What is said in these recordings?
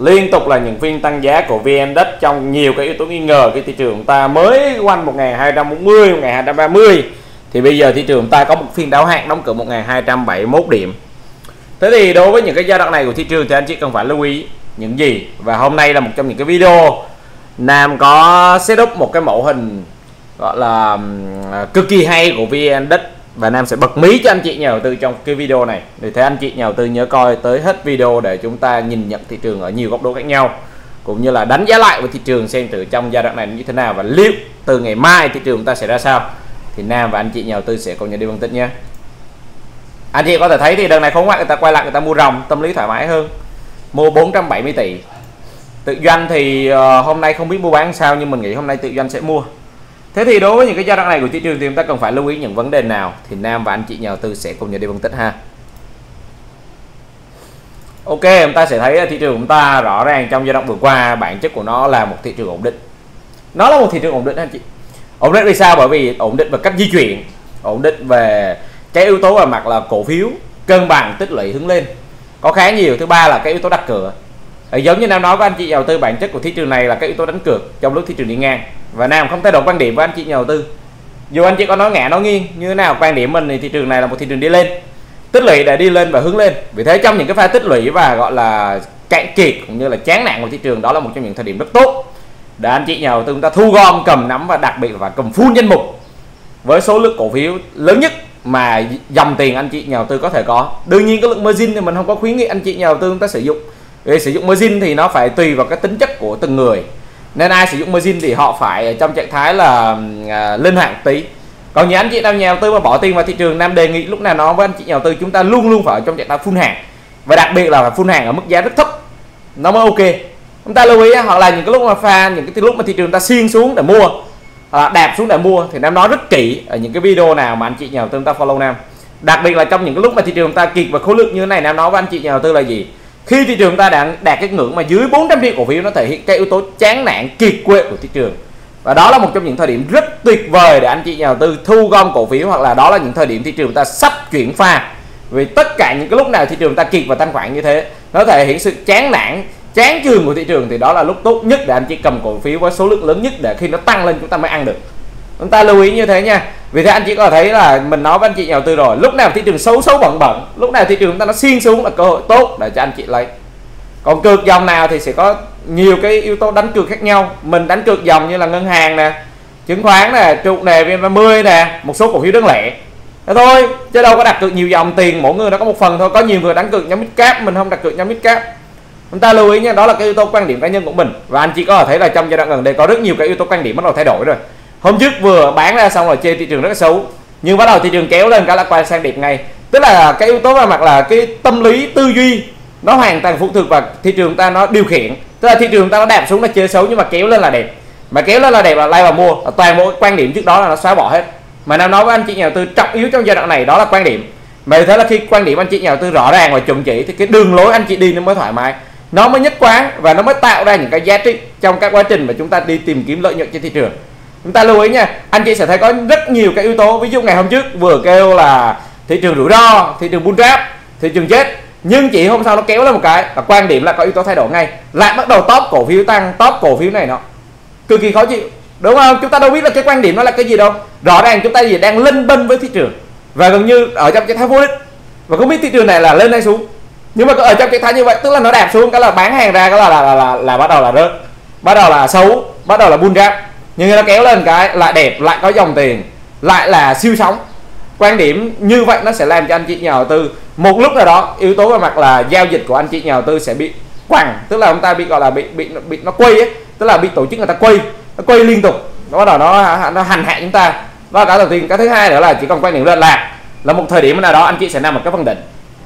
liên tục là những phiên tăng giá của VN-Index trong nhiều cái yếu tố nghi ngờ. Cái thị trường ta mới quanh 1240, 1230 thì bây giờ thị trường ta có một phiên đáo hạn đóng cửa 1271 điểm. Thế thì đối với những cái giai đoạn này của thị trường thì anh chị cần phải lưu ý những gì? Và hôm nay là một trong những cái video Nam có setup một cái mẫu hình gọi là cực kỳ hay của VN-Index và Nam sẽ bật mí cho anh chị nhà đầu tư trong cái video này. Để thế anh chị nhà đầu tư nhớ coi tới hết video để chúng ta nhìn nhận thị trường ở nhiều góc độ khác nhau, cũng như là đánh giá lại về thị trường xem từ trong giai đoạn này như thế nào và liệu từ ngày mai thị trường ta sẽ ra sao, thì Nam và anh chị nhà đầu tư sẽ cùng nhau đi phân tích nhé. Anh chị có thể thấy thì đợt này khối ngoại người ta quay lại, người ta mua ròng, tâm lý thoải mái hơn, mua 470 tỷ. Tự doanh thì hôm nay không biết mua bán sao, nhưng mình nghĩ hôm nay tự doanh sẽ mua. Thế thì đối với những cái giai đoạn này của thị trường thì chúng ta cần phải lưu ý những vấn đề nào, thì Nam và anh chị nhà đầu tư sẽ cùng nhau đi phân tích ha. Ok, chúng ta sẽ thấy thị trường chúng ta rõ ràng trong giai đoạn vừa qua bản chất của nó là một thị trường ổn định. Nó là một thị trường ổn định anh chị. Ổn định vì sao? Bởi vì ổn định về cách di chuyển, ổn định về cái yếu tố về mặt là cổ phiếu, cân bằng tích lũy hướng lên có khá nhiều. Thứ ba là cái yếu tố đặt cửa. Giống như Nam nói với anh chị nhà đầu tư, bản chất của thị trường này là cái yếu tố đánh cược trong lúc thị trường đi ngang, và Nam không thay đổi quan điểm với anh chị nhà đầu tư. Dù anh chị có nói ngã nói nghiêng như thế nào, quan điểm mình thì thị trường này là một thị trường đi lên, tích lũy để đi lên và hướng lên. Vì thế trong những cái pha tích lũy và gọi là cạn kiệt cũng như là chán nản của thị trường, đó là một trong những thời điểm rất tốt để anh chị nhà đầu tư chúng ta thu gom, cầm nắm và đặc biệt là cầm full danh mục với số lượng cổ phiếu lớn nhất mà dòng tiền anh chị nhà đầu tư có thể có. Đương nhiên cái lượng margin thì mình không có khuyến nghị anh chị nhà đầu tư chúng ta sử dụng. Để sử dụng margin thì nó phải tùy vào cái tính chất của từng người, nên ai sử dụng margin thì họ phải trong trạng thái là linh hoạt tí. Còn những anh chị nào nhà đầu tư mà bỏ tiền vào thị trường, Nam đề nghị lúc nào nói với anh chị nhà đầu tư chúng ta luôn luôn phải ở trong trạng thái full hàng, và đặc biệt là phải full hàng ở mức giá rất thấp nó mới ok. Chúng ta lưu ý hoặc là những cái lúc mà thị trường ta xiên xuống để mua, đạp xuống để mua, thì Nam nói rất kỹ ở những cái video nào mà anh chị nhà đầu tư chúng ta follow Nam. Đặc biệt là trong những cái lúc mà thị trường ta kiệt và khối lượng như thế này, Nam nói với anh chị nhà đầu tư là gì? Khi thị trường ta đã đạt cái ngưỡng mà dưới 400 triệu cổ phiếu, nó thể hiện cái yếu tố chán nản kiệt quệ của thị trường, và đó là một trong những thời điểm rất tuyệt vời để anh chị nhà đầu tư thu gom cổ phiếu, hoặc là đó là những thời điểm thị trường ta sắp chuyển pha. Vì tất cả những cái lúc nào thị trường ta kiệt và thanh khoản như thế, nó thể hiện sự chán nản, chán chường của thị trường, thì đó là lúc tốt nhất để anh chị cầm cổ phiếu với số lượng lớn nhất, để khi nó tăng lên chúng ta mới ăn được. Chúng ta lưu ý như thế nha. Vì thế anh chị có thể thấy là mình nói với anh chị nhà đầu tư rồi, lúc nào thị trường xấu xấu bẩn bẩn, lúc nào thị trường chúng ta nó xiên xuống là cơ hội tốt để cho anh chị lấy. Còn cược dòng nào thì sẽ có nhiều cái yếu tố đánh cược khác nhau. Mình đánh cược dòng như là ngân hàng nè, chứng khoán nè, trụ nè, VN30 nè, một số cổ phiếu đơn lẻ. Thế thôi, chứ đâu có đặt cược nhiều dòng tiền, mỗi người nó có một phần thôi. Có nhiều người đánh cược nhóm midcap, mình không đặt cược nhóm midcap. Chúng ta lưu ý nha, đó là cái yếu tố quan điểm cá nhân của mình. Và anh chị có thể thấy là trong giai đoạn gần đây có rất nhiều cái yếu tố quan điểm bắt đầu thay đổi rồi. Hôm trước vừa bán ra xong rồi chê thị trường rất là xấu, nhưng bắt đầu thị trường kéo lên cả là quay sang đẹp ngay. Tức là cái yếu tố về mặt là cái tâm lý tư duy nó hoàn toàn phụ thuộc vào thị trường ta nó điều khiển. Tức là thị trường ta nó đạp xuống nó chê xấu, nhưng mà kéo lên là đẹp, mà kéo lên là đẹp là like và mua. Toàn bộ quan điểm trước đó là nó xóa bỏ hết. Mà Nam nói với anh chị nhà đầu tư trọng yếu trong giai đoạn này đó là quan điểm. Vậy thế là khi quan điểm anh chị nhà đầu tư rõ ràng và chuẩn chỉ thì cái đường lối anh chị đi nó mới thoải mái, nó mới nhất quán và nó mới tạo ra những cái giá trị trong các quá trình mà chúng ta đi tìm kiếm lợi nhuận trên thị trường. Chúng ta lưu ý nha, anh chị sẽ thấy có rất nhiều cái yếu tố. Ví dụ ngày hôm trước vừa kêu là thị trường rủi ro, thị trường bull trap, thị trường chết, nhưng chỉ hôm sau nó kéo lên một cái và quan điểm là có yếu tố thay đổi ngay, lại bắt đầu top cổ phiếu tăng, top cổ phiếu này nó cực kỳ khó chịu, đúng không? Chúng ta đâu biết là cái quan điểm nó là cái gì đâu. Rõ ràng chúng ta gì đang lênh bênh với thị trường và gần như ở trong trạng thái vô địch, và không biết thị trường này là lên hay xuống. Nhưng mà ở trong trạng thái như vậy, tức là nó đạp xuống cái là bán hàng ra, cái là bắt đầu là rớt, bắt đầu là xấu, bắt đầu là bull trap. Nhưng nó kéo lên cái lại đẹp, lại có dòng tiền, lại là siêu sóng. Quan điểm như vậy nó sẽ làm cho anh chị nhà đầu tư một lúc nào đó yếu tố về mặt là giao dịch của anh chị nhà đầu tư sẽ bị quẳng, tức là ông ta bị gọi là bị nó quay ấy, tức là bị tổ chức người ta quay, nó quay liên tục, nó bắt đầu nó hành hạ chúng ta. Và cái đầu tiên, cái thứ hai nữa là chỉ còn quan điểm lên là một thời điểm nào đó anh chị sẽ nằm ở cái phân định.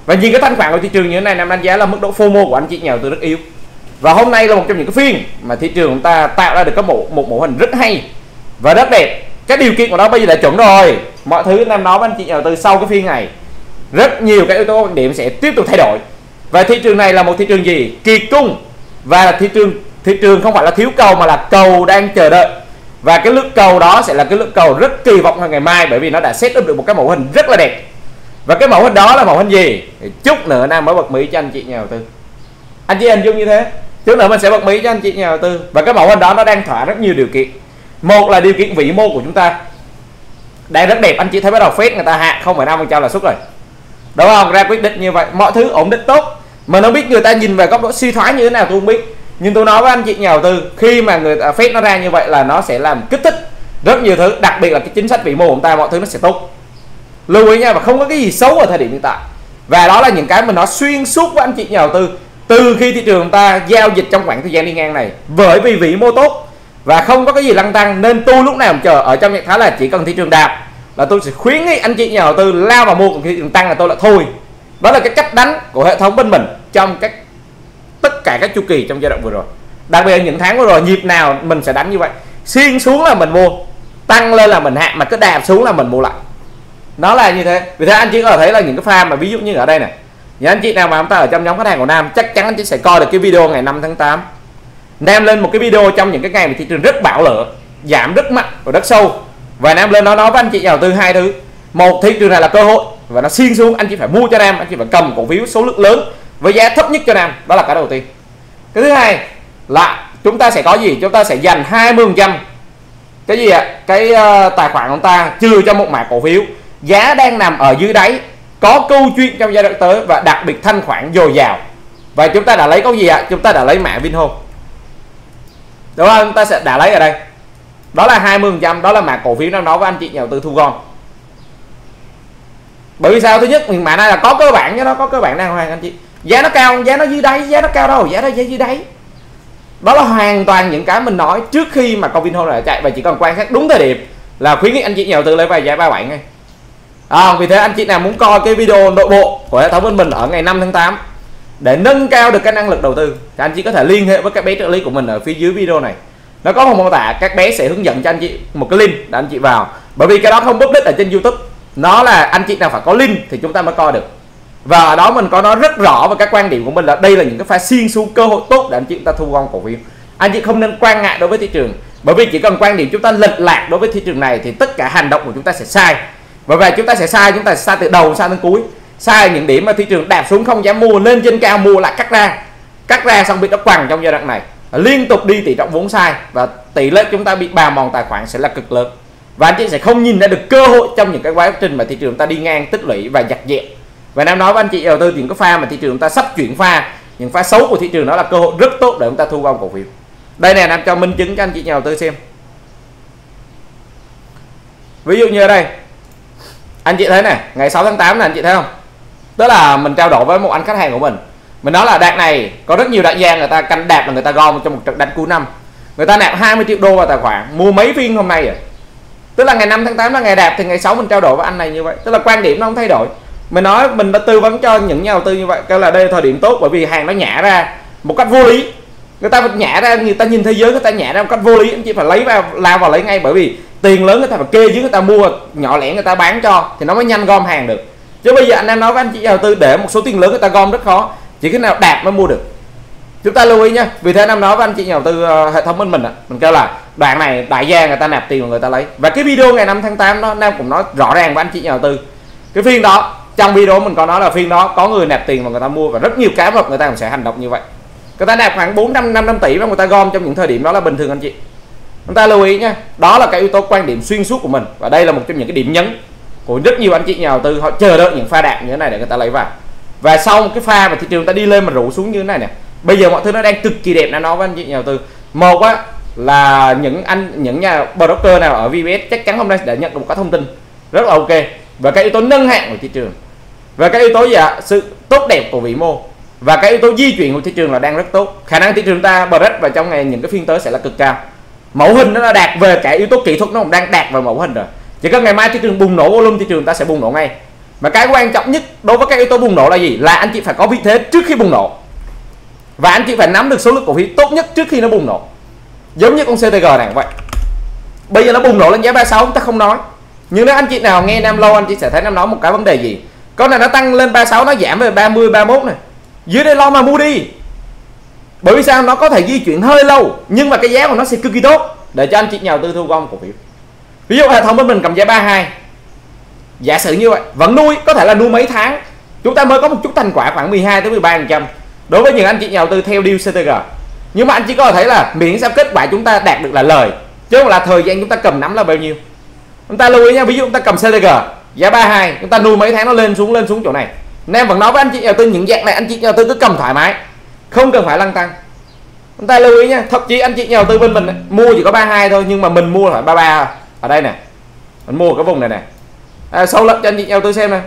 Và nhìn cái thanh khoản của thị trường như thế này, Nam đánh giá là mức độ FOMO của anh chị nhà đầu tư rất yếu. Và hôm nay là một trong những cái phiên mà thị trường chúng ta tạo ra được một mẫu hình rất hay và rất đẹp. Cái điều kiện của nó bây giờ đã chuẩn rồi. Mọi thứ Nam nói với anh chị nhà đầu tư sau cái phiên này, rất nhiều cái yếu tố quan điểm sẽ tiếp tục thay đổi. Và thị trường này là một thị trường gì? Kiệt cung. Và thị trường không phải là thiếu cầu mà là cầu đang chờ đợi. Và cái lượng cầu đó sẽ là cái lượng cầu rất kỳ vọng vào ngày mai, bởi vì nó đã set up được một cái mẫu hình rất là đẹp. Và cái mẫu hình đó là mẫu hình gì? Chút nữa Nam mới bật mí cho anh chị nhà đầu tư. Anh chị hình dung như thế. Chút nữa mình sẽ bật mí cho anh chị nhà đầu tư. Và cái mẫu hình đó nó đang thỏa rất nhiều điều kiện. Một là điều kiện vĩ mô của chúng ta đang rất đẹp, anh chị thấy bắt đầu phép người ta hạ 0,5% lãi suất rồi, đúng không? Ra quyết định như vậy, mọi thứ ổn định tốt. Mình không biết người ta nhìn về góc độ suy thoái như thế nào, tôi không biết, nhưng tôi nói với anh chị nhà đầu tư, khi mà người ta phép nó ra như vậy là nó sẽ làm kích thích rất nhiều thứ, đặc biệt là cái chính sách vĩ mô của chúng ta, mọi thứ nó sẽ tốt. Lưu ý nha, và không có cái gì xấu ở thời điểm hiện tại. Và đó là những cái mình nói xuyên suốt với anh chị nhà đầu tư từ khi thị trường ta giao dịch trong khoảng thời gian đi ngang này, bởi vì vĩ mô tốt và không có cái gì lăn tăng, nên tôi lúc nào cũng chờ ở trong trạng thái là chỉ cần thị trường đạp là tôi sẽ khuyến nghị anh chị nhà đầu tư lao vào mua, còn thị trường tăng là tôi lại thôi. Đó là cái cách đánh của hệ thống bên mình trong các tất cả các chu kỳ trong giai đoạn vừa rồi, đặc biệt là những tháng vừa rồi, nhịp nào mình sẽ đánh như vậy, xuyên xuống là mình mua, tăng lên là mình hạ, mà cứ đạp xuống là mình mua lại, nó là như thế. Vì thế anh chị có thấy là những cái pha mà ví dụ như ở đây này, những anh chị nào mà chúng ta ở trong nhóm khách hàng của Nam chắc chắn anh chị sẽ coi được cái video ngày 5 tháng 8, Nam lên một cái video trong những cái ngày mà thị trường rất bão lửa, giảm rất mạnh và rất sâu, và Nam lên nó nói với anh chị nhà đầu tư hai thứ: một, thị trường này là cơ hội và nó xiên xuống, anh chị phải mua cho Nam, anh chị phải cầm cổ phiếu số lượng lớn với giá thấp nhất cho Nam, đó là cái đầu tiên. Cái thứ hai là chúng ta sẽ có gì, chúng ta sẽ dành 20% cái gì ạ, cái tài khoản của ta trừ cho một mã cổ phiếu giá đang nằm ở dưới đáy, có câu chuyện trong giai đoạn tới, và đặc biệt thanh khoản dồi dào. Và chúng ta đã lấy cái gì ạ, chúng ta đã lấy mã Vinhome, đúng không? Chúng ta sẽ đã lấy ở đây, đó là 20%, đó là mã cổ phiếu đang nói với anh chị nhà đầu tư thu gom. Bởi vì sao? Thứ nhất, mã này là có cơ bản, cho nó có cơ bản đang hoàng anh chị, giá nó cao, giá nó dưới đáy, giá nó cao đâu, giá nó dưới đáy. Đó là hoàn toàn những cái mình nói trước khi mà con Vinhome này chạy, và chỉ cần quan sát đúng thời điểm là khuyến nghị anh chị nhà đầu tư lấy vào giá 37 ngay. Vì thế anh chị nào muốn coi cái video nội bộ của hệ thống bên mình ở ngày 5 tháng 8 để nâng cao được cái năng lực đầu tư thì anh chị có thể liên hệ với các bé trợ lý của mình ở phía dưới video này. Nó có một mô tả, các bé sẽ hướng dẫn cho anh chị một cái link để anh chị vào. Bởi vì cái đó không public ở trên YouTube, nó là anh chị nào phải có link thì chúng ta mới coi được. Và ở đó mình có nói rất rõ về các quan điểm của mình là đây là những cái pha xiên xuống cơ hội tốt để anh chị ta thu gom cổ phiếu. Anh chị không nên quan ngại đối với thị trường, bởi vì chỉ cần quan điểm chúng ta lệch lạc đối với thị trường này thì tất cả hành động của chúng ta sẽ sai. Và về chúng ta sẽ sai từ đầu sang đến cuối, sai những điểm mà thị trường đạp xuống không dám mua, lên trên cao mua lại cắt ra xong bị nó quằn trong giai đoạn này, liên tục đi tỷ trọng vốn sai, và tỷ lệ chúng ta bị bào mòn tài khoản sẽ là cực lớn, và anh chị sẽ không nhìn ra được cơ hội trong những cái quá trình mà thị trường ta đi ngang tích lũy và giặt dẹp. Và Nam nói với anh chị đầu tư những cái pha mà thị trường ta sắp chuyển pha, những pha xấu của thị trường đó là cơ hội rất tốt để chúng ta thu gom cổ phiếu. Đây nè, Nam cho minh chứng cho anh chị nhà đầu tư xem. Ví dụ như ở đây anh chị thấy này, ngày 6 tháng 8 là anh chị thấy không, tức là mình trao đổi với một anh khách hàng của mình nói là đạn này có rất nhiều đại gia người ta canh đạp là người ta gom trong một trận đánh cuối năm, người ta nạp 20 triệu đô vào tài khoản mua mấy phiên hôm nay rồi, tức là ngày 5 tháng 8 là ngày đạp, thì ngày 6 mình trao đổi với anh này như vậy, tức là quan điểm nó không thay đổi. Mình nói mình đã tư vấn cho những nhà đầu tư như vậy, kêu là đây là thời điểm tốt, bởi vì hàng nó nhả ra một cách vô lý, người ta nhả ra, người ta nhìn thế giới người ta nhả ra một cách vô lý, anh chị phải lấy vào lao vào lấy ngay, bởi vì tiền lớn người ta phải kê dưới, người ta mua nhỏ lẻ người ta bán cho thì nó mới nhanh gom hàng được. Chứ bây giờ anh em nói với anh chị nhà đầu tư để một số tiền lớn người ta gom rất khó, chỉ cái nào đạt mới mua được. Chúng ta lưu ý nha. Vì thế anh em nói với anh chị nhà đầu tư hệ thống bên mình mình kêu là đoạn này đại gia người ta nạp tiền người ta lấy. Và cái video ngày 5 tháng 8 đó Nam cũng nói rõ ràng với anh chị nhà đầu tư, cái phiên đó trong video mình có nói là phiên đó có người nạp tiền mà người ta mua, và rất nhiều cá vật người ta cũng sẽ hành động như vậy, người ta nạp khoảng 400-500 tỷ và người ta gom trong những thời điểm đó là bình thường anh chị. Chúng ta lưu ý nha, đó là cái yếu tố quan điểm xuyên suốt của mình, và đây là một trong những cái điểm nhấn của rất nhiều anh chị nhà đầu tư, họ chờ đợi những pha đạp như thế này để người ta lấy vào. Và sau một cái pha mà thị trường ta đi lên mà rủ xuống như thế này nè, bây giờ mọi thứ nó đang cực kỳ đẹp. Nó nói với anh chị nhà đầu tư, một á là những nhà broker nào ở VPS chắc chắn hôm nay đã nhận được một cái thông tin rất là ok về cái yếu tố nâng hạng của thị trường, về cái yếu tố gì ạ, sự tốt đẹp của vĩ mô, và cái yếu tố di chuyển của thị trường là đang rất tốt. Khả năng thị trường ta bật và trong ngày những cái phiên tới sẽ là cực cao. Mẫu hình nó đạt về cả yếu tố kỹ thuật, nó cũng đang đạt vào mẫu hình rồi, chỉ cần ngày mai thị trường bùng nổ volume thị trường ta sẽ bùng nổ ngay. Mà cái quan trọng nhất đối với các yếu tố bùng nổ là gì, là anh chị phải có vị thế trước khi bùng nổ, và anh chị phải nắm được số lượng cổ phiếu tốt nhất trước khi nó bùng nổ. Giống như con CTG này vậy, bây giờ nó bùng nổ lên giá 36 ta không nói, nhưng nếu anh chị nào nghe Nam lâu anh chị sẽ thấy Nam nói một cái vấn đề gì, con này nó tăng lên 36 nó giảm về 30-31 này, dưới đây lo mà mua đi. Bởi vì sao? Nó có thể di chuyển hơi lâu nhưng mà cái giá của nó sẽ cực kỳ tốt để cho anh chị nhà đầu tư thu gom cổ phiếu. Ví dụ hệ thống bên mình cầm giá 32, giả sử như vậy vẫn nuôi, có thể là nuôi mấy tháng chúng ta mới có một chút thành quả khoảng 12-13% đối với những anh chị nhà đầu tư theo deal CTG. Nhưng mà anh chỉ có thấy là miễn sao kết quả chúng ta đạt được là lời, chứ không là thời gian chúng ta cầm nắm là bao nhiêu. Chúng ta lưu ý nha, ví dụ chúng ta cầm CTG giá 32, chúng ta nuôi mấy tháng nó lên xuống chỗ này. Nên vẫn nói với anh chị nhà đầu tư những dạng này anh chị nhà đầu tư cứ cầm thoải mái, không cần phải lăn tăng. Chúng ta lưu ý nha, thậm chí anh chị nhà đầu tư bên mình ấy, mua chỉ có 32 thôi nhưng mà mình mua phải 33 ở đây nè. Mình mua cái vùng này nè. Sâu lấp cho anh chị nhà đầu tư xem nè.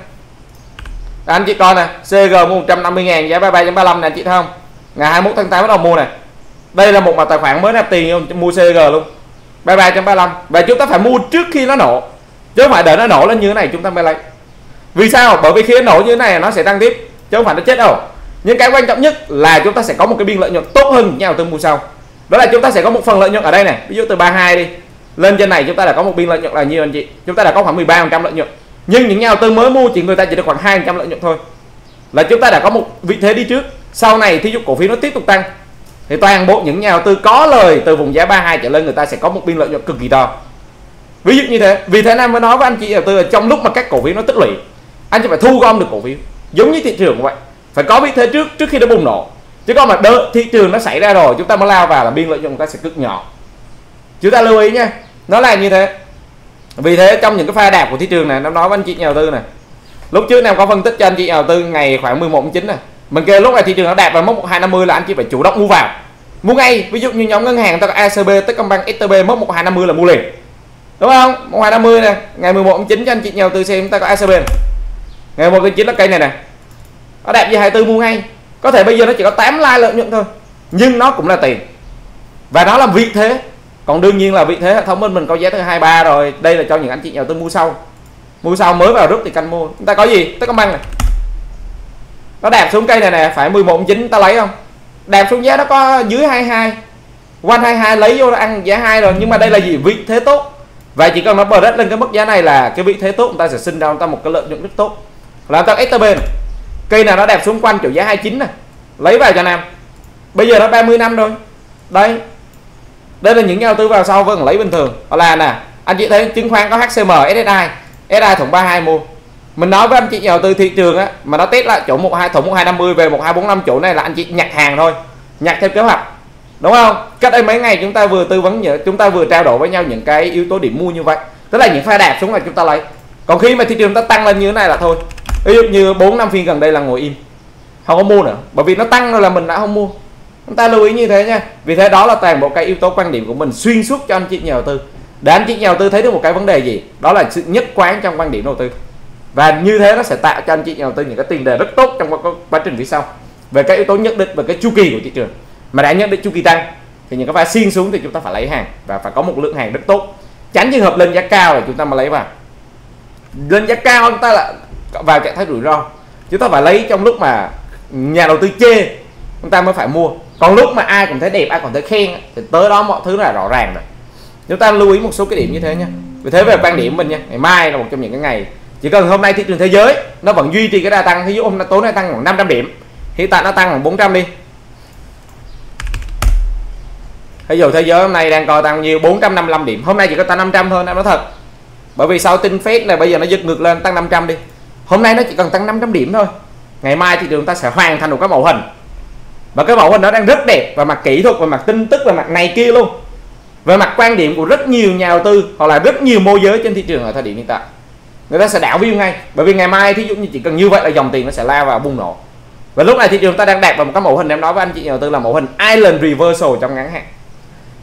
Anh chị coi nè, CG mua 150.000 giá 33.35 nè anh chị thấy không? Ngày 21 tháng 8 bắt đầu mua này. Đây là một mặt tài khoản mới nạp tiền không? Mua CG luôn 33.35. Và chúng ta phải mua trước khi nó nổ, chứ không phải đợi nó nổ lên như thế này chúng ta mới lấy. Vì sao? Bởi vì khi nó nổ như thế này nó sẽ tăng tiếp, chứ không phải nó chết đâu. Nhưng cái quan trọng nhất là chúng ta sẽ có một cái biên lợi nhuận tốt hơn những nhà đầu tư mua sau. Đó là chúng ta sẽ có một phần lợi nhuận ở đây này. Ví dụ từ 32 đi lên trên này chúng ta đã có một biên lợi nhuận là nhiêu anh chị? Chúng ta đã có khoảng 13% lợi nhuận. Nhưng những nhà đầu tư mới mua chỉ người ta chỉ được khoảng 2% lợi nhuận thôi. Là chúng ta đã có một vị thế đi trước. Sau này thí dụ cổ phiếu nó tiếp tục tăng thì toàn bộ những nhà đầu tư có lời từ vùng giá 32 trở lên người ta sẽ có một biên lợi nhuận cực kỳ to. Ví dụ như thế, vì thế Nam mới nói với anh chị đầu tư là trong lúc mà các cổ phiếu nó tích lũy, anh chị phải thu gom được cổ phiếu. Giống như thị trường vậy, phải có vị thế trước khi nó bùng nổ. Chứ còn mà thị trường nó xảy ra rồi chúng ta mới lao vào là biên lợi nhuận người ta sẽ cực nhỏ. Chúng ta lưu ý nha, nó là như thế. Vì thế trong những cái pha đạp của thị trường này, nó nói với anh chị nhà đầu tư này. Lúc trước Nam có phân tích cho anh chị nhà đầu tư ngày khoảng 11/9 này. Mình kêu lúc này thị trường nó đạp vào mốc 1250 là anh chị phải chủ động mua vào. Mua ngay, ví dụ như nhóm ngân hàng ta có ACB, Techcombank, STB mốc 1250 là mua liền. Đúng không? 1250 nè, ngày 11/9 cho anh chị nhà đầu tư xem chúng ta có ACB. Này. Ngày 11/9 là cây này nè. Nó đạp về 24 mua ngay. Có thể bây giờ nó chỉ có 8 like lợi nhuận thôi, nhưng nó cũng là tiền. Và nó là vị thế. Còn đương nhiên là vị thế hệ thống bên mình có giá thứ 23 rồi. Đây là cho những anh chị nhà đầu tư mua sau. Mua sau mới vào rút thì canh mua. Chúng ta có gì? Techcombank này. Nó đạp xuống cây này nè, phải 11/9 ta lấy không? Đạp xuống giá nó có dưới 22. 122 lấy vô nó ăn giá 2 rồi, nhưng mà đây là gì? Vị thế tốt. Vậy chỉ cần nó bờ đất lên cái mức giá này là cái vị thế tốt, người ta sẽ sinh ra người ta một cái lợi nhuận rất tốt. Là người ta STB này. Cây nào nó đạp xuống quanh chỗ giá 29 này, lấy vào cho Nam. Bây giờ nó 30 năm rồi. Đây. Đây là những nhà đầu tư vào sau vẫn lấy bình thường. Đó là nè, anh chị thấy chứng khoán có HCM, SSI thủng 32 mua. Mình nói với anh chị nhà đầu tư thị trường á, mà nó test lại chỗ 12 thủng 1250 về 1245 chỗ này là anh chị nhặt hàng thôi, nhặt theo kế hoạch, đúng không? Cách đây mấy ngày chúng ta vừa tư vấn, chúng ta vừa trao đổi với nhau những cái yếu tố điểm mua như vậy, tức là những pha đạp xuống là chúng ta lấy. Còn khi mà thị trường ta tăng lên như thế này là thôi, ví dụ như 4-5 phiên gần đây là ngồi im, không có mua nữa, bởi vì nó tăng rồi là mình đã không mua. Chúng ta lưu ý như thế nha. Vì thế đó là toàn bộ cái yếu tố quan điểm của mình xuyên suốt cho anh chị nhà đầu tư, để anh chị nhà đầu tư thấy được một cái vấn đề gì đó là sự nhất quán trong quan điểm đầu tư. Và như thế nó sẽ tạo cho anh chị nhà đầu tư những cái tiền đề rất tốt trong quá trình phía sau về các yếu tố nhất định, về cái chu kỳ của thị trường. Mà đã nhất định chu kỳ tăng thì những cái pha xiên xuống thì chúng ta phải lấy hàng và phải có một lượng hàng rất tốt, tránh trường hợp lên giá cao rồi chúng ta mà lấy vào. Lên giá cao chúng ta là vào trạng thái rủi ro, chúng ta phải lấy trong lúc mà nhà đầu tư chê chúng ta mới phải mua. Còn lúc mà ai cũng thấy đẹp, ai còn thấy khen thì tới đó mọi thứ là rõ ràng rồi. Chúng ta lưu ý một số cái điểm như thế nha. Vì thế về quan điểm mình nha, ngày mai là một trong những cái ngày, chỉ cần hôm nay thị trường thế giới nó vẫn duy trì cái đà tăng, ví dụ hôm nay tối nay tăng khoảng 500 điểm, hiện tại nó tăng khoảng 400 đi. Ví dụ thế giới hôm nay đang coi tăng nhiêu 455 điểm, hôm nay chỉ có tăng 500 thôi, em nói thật. Bởi vì sau tin Fed này bây giờ nó giật ngược lên tăng 500 đi. Hôm nay nó chỉ cần tăng 500 điểm thôi. Ngày mai thị trường ta sẽ hoàn thành được cái mẫu hình. Và cái mẫu hình nó đang rất đẹp và mặt kỹ thuật và mặt tin tức và mặt này kia luôn. Về mặt quan điểm của rất nhiều nhà đầu tư hoặc là rất nhiều môi giới trên thị trường ở thời điểm hiện tại, người ta sẽ đảo view ngay. Bởi vì ngày mai thí dụ như chỉ cần như vậy là dòng tiền nó sẽ lao vào bùng nổ. Và lúc này thị trường ta đang đạt vào một cái mẫu hình, em nói với anh chị nhà đầu tư là mẫu hình Island Reversal trong ngắn hạn.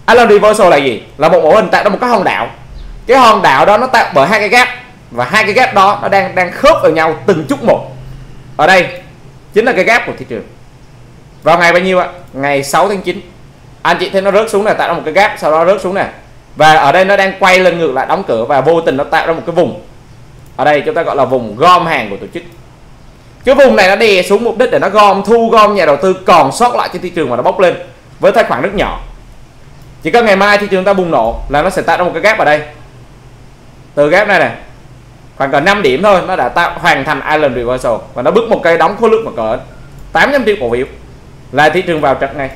Island Reversal là gì? Là một mẫu hình tạo ra một cái hòn đảo. Cái hòn đảo đó nó tạo bởi hai cái gap, và hai cái gap đó nó đang khớp vào nhau từng chút một. Ở đây chính là cái gap của thị trường. Vào ngày bao nhiêu ạ? Ngày 6/9. Anh chị thấy nó rớt xuống này, tạo ra một cái gap, sau đó rớt xuống này. Và ở đây nó đang quay lên ngược lại, đóng cửa và vô tình nó tạo ra một cái vùng. Ở đây chúng ta gọi là vùng gom hàng của tổ chức. Cái vùng này nó đè xuống mục đích để nó gom, thu gom nhà đầu tư còn sót lại trên thị trường mà nó bốc lên với tài khoản rất nhỏ. Chỉ cần ngày mai thị trường ta bùng nổ là nó sẽ tạo ra một cái gap ở đây. Từ gap này nè, khoảng cỡ 5 điểm thôi, nó đã tạo hoàn thành Island Reversal và nó bước một cây đóng khối lượng mà cỡ 800 triệu cổ phiếu là thị trường vào trận này.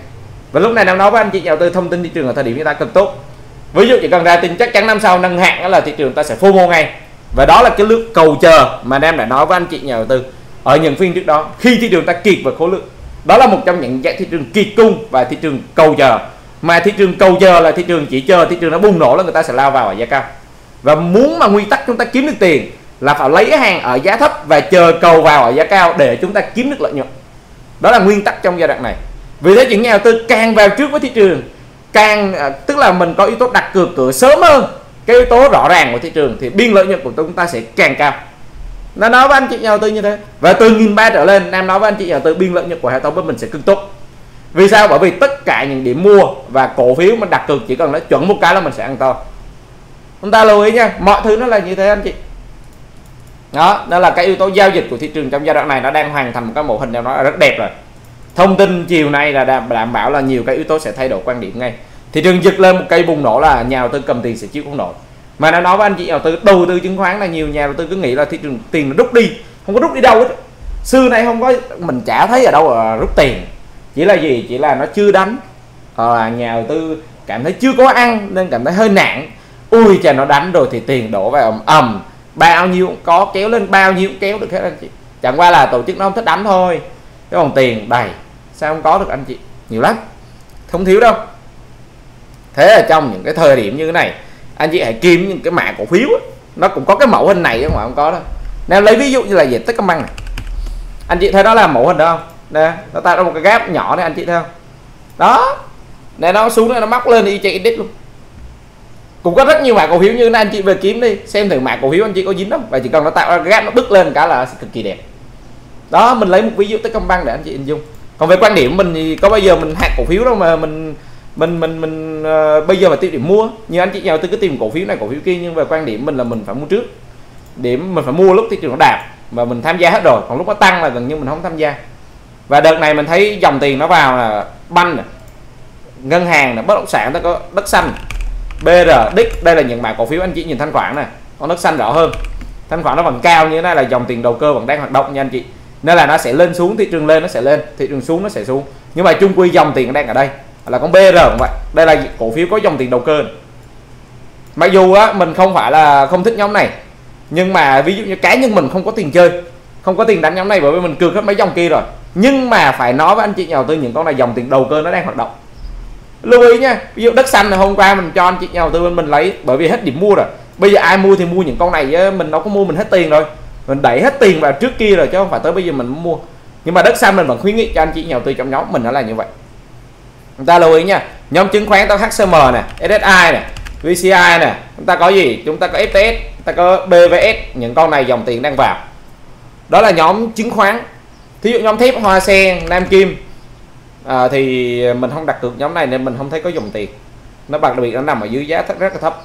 Và lúc này đang nói với anh chị nhà đầu tư thông tin thị trường ở thời điểm hiện tại cực tốt. Ví dụ chỉ cần ra tin chắc chắn năm sau nâng hạng là thị trường ta sẽ FOMO ngay. Và đó là cái lượng cầu chờ mà em đã nói với anh chị nhà đầu tư ở những phiên trước đó, khi thị trường ta kiệt về khối lượng. Đó là một trong những thị trường kiệt cung và thị trường cầu giờ. Mà thị trường cầu giờ là thị trường chỉ chờ thị trường nó bùng nổ là người ta sẽ lao vào ở giá cao. Và muốn mà nguyên tắc chúng ta kiếm được tiền là phải lấy hàng ở giá thấp và chờ cầu vào ở giá cao để chúng ta kiếm được lợi nhuận. Đó là nguyên tắc trong giai đoạn này. Vì thế những nhà đầu tư càng vào trước với thị trường, càng tức là mình có yếu tố đặt cược cửa sớm hơn cái yếu tố rõ ràng của thị trường thì biên lợi nhuận của chúng ta sẽ càng cao. Nó nói với anh chị nhà đầu tư như thế. Và từ 1.300 trở lên, Nam nói với anh chị nhà đầu tư biên lợi nhuận của hệ thống với mình sẽ cực tốt. Vì sao? Bởi vì tất cả những điểm mua và cổ phiếu mình đặt cược chỉ cần nó chuẩn một cái là mình sẽ ăn to. Chúng ta lưu ý nha, mọi thứ nó là như thế anh chị. Đó là cái yếu tố giao dịch của thị trường trong giai đoạn này nó đang hoàn thành một cái mô hình nào nó rất đẹp rồi. Thông tin chiều nay là đảm bảo là nhiều cái yếu tố sẽ thay đổi quan điểm ngay. Thị trường giật lên một cây bùng nổ là nhà đầu tư cầm tiền sẽ chịu không nổi. Mà nó nói với anh chị nhà đầu tư đầu tư chứng khoán là nhiều nhà đầu tư cứ nghĩ là thị trường tiền nó rút đi, không có rút đi đâu hết. Xưa nay không có, mình chả thấy ở đâu rút tiền. Chỉ là gì? Chỉ là nó chưa đánh. Nhà đầu tư cảm thấy chưa có ăn nên cảm thấy hơi nản. Ui trời nó đánh rồi thì tiền đổ vào ầm. Bao nhiêu cũng có, kéo lên bao nhiêu cũng kéo được hết anh chị. Chẳng qua là tổ chức nó không thích đánh thôi. Chứ còn tiền đầy sao không có được anh chị, nhiều lắm, không thiếu đâu. Thế là trong những cái thời điểm như thế này, anh chị hãy kiếm những cái mã cổ phiếu ấy, nó cũng có cái mẫu hình này chứ không có đâu. Nên lấy ví dụ như là về Techcombank này, anh chị thấy đó là mẫu hình đó không? Nè, nó tạo ra một cái gap nhỏ này anh chị thấy không? Đó, này nó xuống này nó móc lên y chang index luôn. Cũng có rất nhiều mã cổ phiếu như thế này, anh chị về kiếm đi, xem thử mã cổ phiếu anh chị có dính không. Và chỉ cần nó tạo ra cái gap nó bứt lên cả là cực kỳ đẹp. Đó, mình lấy một ví dụ Techcombank để anh chị hình dung. Còn về quan điểm mình thì có bao giờ mình hack cổ phiếu đâu mà mình bây giờ mà tiêu điểm mua. Như anh chị nhà đầu tư cứ tìm cổ phiếu này cổ phiếu kia, nhưng về quan điểm mình là mình phải mua trước. Điểm mình phải mua lúc thị trường nó đạp và mình tham gia hết rồi, còn lúc nó tăng là gần như mình không tham gia. Và đợt này mình thấy dòng tiền nó vào là banh này, ngân hàng là bất động sản, nó có đất xanh, BRDX, đây là những mã cổ phiếu anh chị nhìn thanh khoản này, con đất xanh rõ hơn. Thanh khoản nó vẫn cao như thế này là dòng tiền đầu cơ vẫn đang hoạt động nha anh chị. Nên là nó sẽ lên xuống, thị trường lên nó sẽ lên, thị trường xuống nó sẽ xuống. Nhưng mà chung quy dòng tiền đang ở đây là con BR cũng vậy. Đây là cổ phiếu có dòng tiền đầu cơ. Mặc dù á, mình không phải là không thích nhóm này, nhưng mà ví dụ như cá nhân mình không có tiền chơi, không có tiền đánh nhóm này bởi vì mình cược hết mấy dòng kia rồi. Nhưng mà phải nói với anh chị nhà đầu tư những con này dòng tiền đầu cơ nó đang hoạt động. Lưu ý nha, ví dụ đất xanh là hôm qua mình cho anh chị nhà đầu tư bên mình lấy bởi vì hết điểm mua rồi. Bây giờ ai mua thì mua những con này chứ mình đâu có mua, mình hết tiền rồi. Mình đẩy hết tiền vào trước kia rồi chứ không phải tới bây giờ mình mua. Nhưng mà đất xanh mình vẫn khuyến nghị cho anh chị nhà đầu tư trong nhóm mình nó là như vậy. Chúng ta lưu ý nha, nhóm chứng khoán tao HCM nè, SSI nè, VCI nè, chúng ta có gì? Chúng ta có FTS, chúng ta có BVS, những con này dòng tiền đang vào. Đó là nhóm chứng khoán. Thí dụ nhóm thép Hoa Sen, Nam Kim thì mình không đặt cược nhóm này nên mình không thấy có dòng tiền. Nó đặc biệt nó nằm ở dưới giá rất là thấp.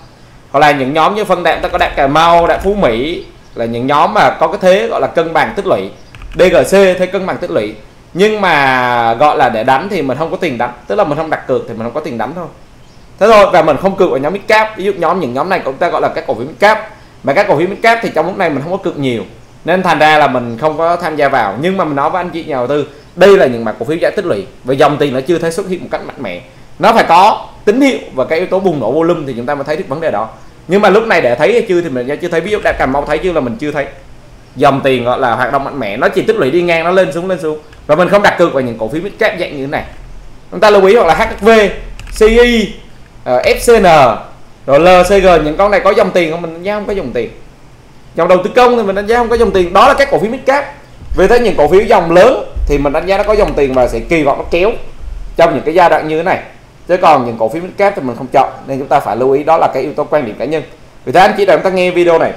Hoặc là những nhóm như phân đạm, ta có đạm Cà Mau, đạm Phú Mỹ, là những nhóm mà có cái thế gọi là cân bằng tích lũy. DGC thế cân bằng tích lũy, nhưng mà gọi là để đánh thì mình không có tiền đánh, tức là mình không đặt cược thì mình không có tiền đánh thôi, thế thôi. Và mình không cược ở nhóm midcap, ví dụ nhóm những nhóm này chúng ta gọi là các cổ phiếu midcap, mà các cổ phiếu midcap thì trong lúc này mình không có cược nhiều nên thành ra là mình không có tham gia vào. Nhưng mà mình nói với anh chị nhà đầu tư đây là những mặt cổ phiếu giá tích lũy và dòng tiền nó chưa thấy xuất hiện một cách mạnh mẽ, nó phải có tín hiệu và cái yếu tố bùng nổ volume thì chúng ta mới thấy được vấn đề đó. Nhưng mà lúc này để thấy hay chưa thì mình chưa thấy, ví dụ đã Cà Mau thấy chưa là mình chưa thấy dòng tiền gọi là hoạt động mạnh mẽ, nó chỉ tích lũy đi ngang, nó lên xuống và mình không đặt cược vào những cổ phiếu midcap dạng như thế này. Chúng ta lưu ý hoặc là HHV, CI, FCN, rồi LCG, những con này có dòng tiền không? Mình đánh giá không có dòng tiền. Dòng đầu tư công thì mình đánh giá không có dòng tiền, đó là các cổ phiếu midcap. Vì thế những cổ phiếu dòng lớn thì mình đánh giá nó có dòng tiền và sẽ kỳ vọng nó kéo trong những cái giai đoạn như thế này. Chứ còn những cổ phiếu midcap thì mình không chọn, nên chúng ta phải lưu ý đó là cái yếu tố quan điểm cá nhân. Vì thế anh chị đã chúng ta nghe video này,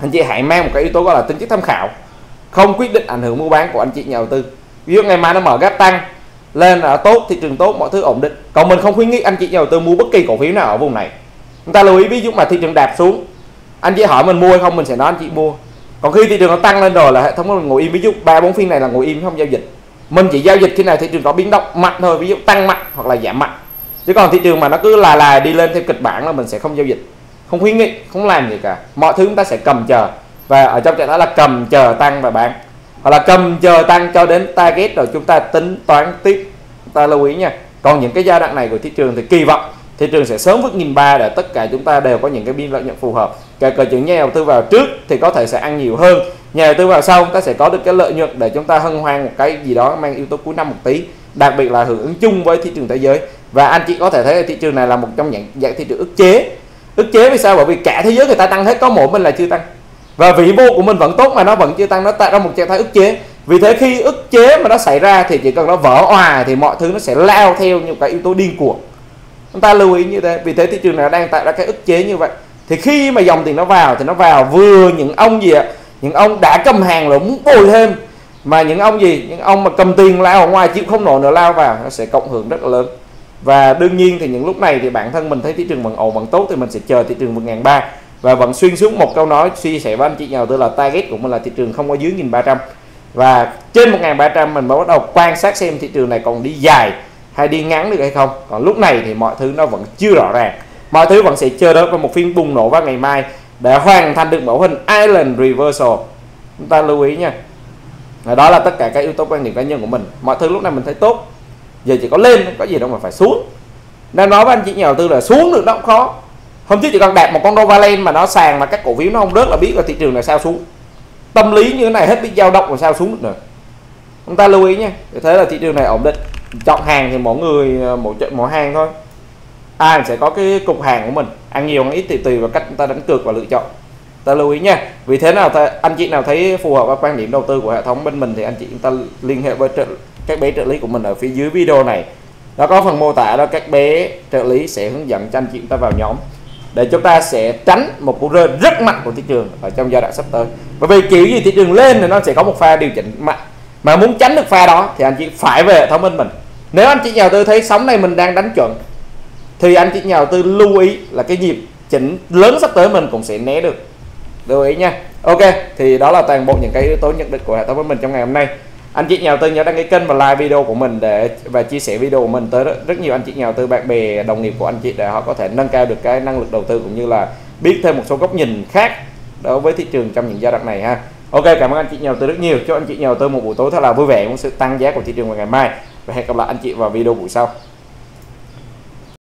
anh chị hãy mang một cái yếu tố gọi là tính chất tham khảo, không quyết định ảnh hưởng mua bán của anh chị nhà đầu tư. Ví dụ ngày mai nó mở gap tăng lên là tốt, thị trường tốt, mọi thứ ổn định. Còn mình không khuyến nghị anh chị nhà đầu tư mua bất kỳ cổ phiếu nào ở vùng này. Chúng ta lưu ý, ví dụ mà thị trường đạp xuống, anh chị hỏi mình mua hay không, mình sẽ nói anh chị mua. Còn khi thị trường nó tăng lên rồi là hệ thống mình ngồi im, ví dụ 3-4 phiên này là ngồi im không giao dịch. Mình chỉ giao dịch khi nào thị trường có biến động mạnh thôi, ví dụ tăng mạnh hoặc là giảm mạnh. Chứ còn thị trường mà nó cứ là đi lên theo kịch bản là mình sẽ không giao dịch, không khuyến nghị, không làm gì cả. Mọi thứ chúng ta sẽ cầm chờ, và ở trong trạng thái là cầm chờ tăng và bán, hoặc là cầm chờ tăng cho đến target rồi chúng ta tính toán tiếp. Chúng ta lưu ý nha. Còn những cái giai đoạn này của thị trường thì kỳ vọng thị trường sẽ sớm vượt 1.300 để tất cả chúng ta đều có những cái biên lợi nhuận phù hợp. Kể cả những nhà đầu tư vào trước thì có thể sẽ ăn nhiều hơn, Nhà đầu tư vào sau ta sẽ có được cái lợi nhuận để chúng ta hân hoan một cái gì đó mang yếu tố cuối năm một tí, đặc biệt là hưởng ứng chung với thị trường thế giới. Và anh chị có thể thấy thị trường này là một trong những dạng thị trường ức chế. Ức chế vì sao? Bởi vì cả thế giới người ta tăng hết, có một mình là chưa tăng, và vĩ mô của mình vẫn tốt mà nó vẫn chưa tăng, nó tạo ra một trạng thái ức chế. Vì thế khi ức chế mà nó xảy ra thì chỉ cần nó vỡ òa thì mọi thứ nó sẽ lao theo những cái yếu tố điên cuồng. Chúng ta lưu ý như thế. Vì thế thị trường này đang tạo ra cái ức chế như vậy, thì khi mà dòng tiền nó vào thì nó vào vừa những ông gì ạ, những ông đã cầm hàng là muốn bồi thêm, mà những ông gì, những ông mà cầm tiền lao ở ngoài chịu không nổi nữa lao vào, nó sẽ cộng hưởng rất là lớn. Và đương nhiên thì những lúc này thì bản thân mình thấy thị trường vẫn ổn vẫn tốt thì mình sẽ chờ thị trường 1.300 và vẫn xuyên suốt một câu nói chia sẻ với anh chị nhà đầu tư là target của mình là thị trường không có dưới 1.300, và trên 1.300 mình mới bắt đầu quan sát xem thị trường này còn đi dài hay đi ngắn được hay không. Còn lúc này thì mọi thứ nó vẫn chưa rõ ràng, mọi thứ vẫn sẽ chờ đợi vào một phiên bùng nổ vào ngày mai để hoàn thành được mẫu hình Island Reversal. Chúng ta lưu ý nha, đó là tất cả các yếu tố quan điểm cá nhân của mình. Mọi thứ lúc này mình thấy tốt, giờ chỉ có lên, có gì đâu mà phải xuống. Nên nói với anh chị nhà đầu tư là xuống được nó cũng khó. Hôm trước chỉ cần đạt một con Novaland mà nó sàn mà các cổ phiếu nó không rớt là biết là thị trường là sao xuống. Tâm lý như thế này hết biết dao động là sao xuống được nữa. Chúng ta lưu ý nha. Thế là thị trường này ổn định. Chọn hàng thì mỗi người mỗi hàng thôi. Ai sẽ có cái cục hàng của mình, ăn nhiều ăn ít thì tùy vào cách chúng ta đánh cược và lựa chọn. Ta lưu ý nha. Vì thế nào anh chị nào thấy phù hợp với quan điểm đầu tư của hệ thống bên mình thì anh chị chúng ta liên hệ với các bé trợ lý của mình ở phía dưới video này. Nó có phần mô tả đó, các bé trợ lý sẽ hướng dẫn cho anh chị chúng ta vào nhóm để chúng ta sẽ tránh một cú rơi rất mạnh của thị trường ở trong giai đoạn sắp tới. Bởi vì kiểu gì thị trường lên thì nó sẽ có một pha điều chỉnh mạnh, mà muốn tránh được pha đó thì anh chị phải về hệ thống bên mình. Nếu anh chị nhà đầu tư thấy sóng này mình đang đánh chuẩn thì anh chị nhà đầu tư lưu ý là cái nhịp chỉnh lớn sắp tới mình cũng sẽ né được. Lưu ý nha. Ok, thì đó là toàn bộ những cái yếu tố nhận định của hệ thống của mình trong ngày hôm nay. Anh chị nhà đầu tư nhớ đăng ký kênh và like video của mình để và chia sẻ video của mình tới rất nhiều anh chị nhà đầu tư, bạn bè, đồng nghiệp của anh chị để họ có thể nâng cao được cái năng lực đầu tư cũng như là biết thêm một số góc nhìn khác đối với thị trường trong những giai đoạn này ha. Ok, cảm ơn anh chị nhà đầu tư rất nhiều. Chúc anh chị nhà đầu tư một buổi tối thật là vui vẻ, cũng sự tăng giá của thị trường vào ngày mai, và hẹn gặp lại anh chị vào video buổi sau.